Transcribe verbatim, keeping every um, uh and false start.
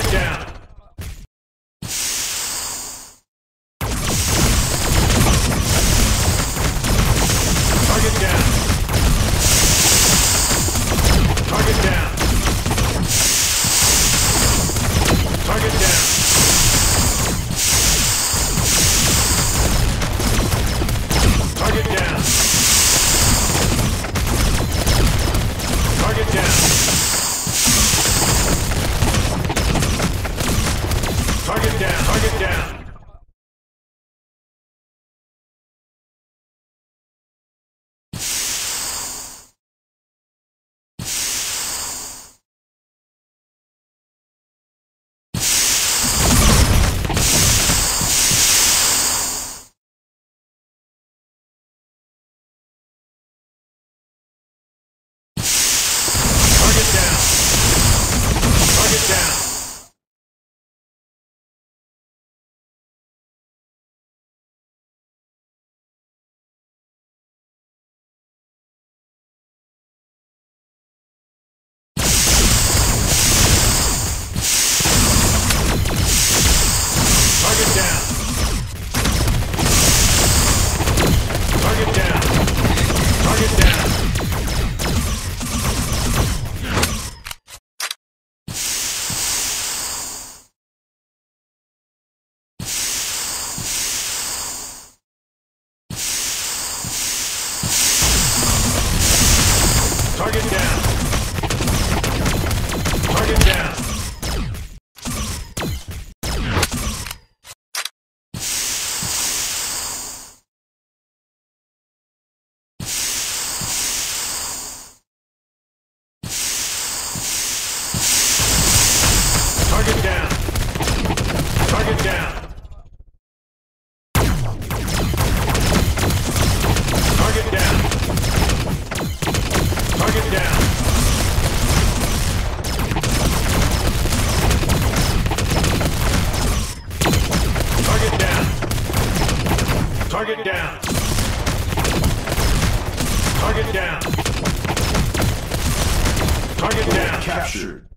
Target down. Target down. Target down. Target down. Target down. Target down. Target down. Target down. Target down. Target down. Target down. Target down. Target down. Target down. Target down. Target down. Target down. Target down. Captured.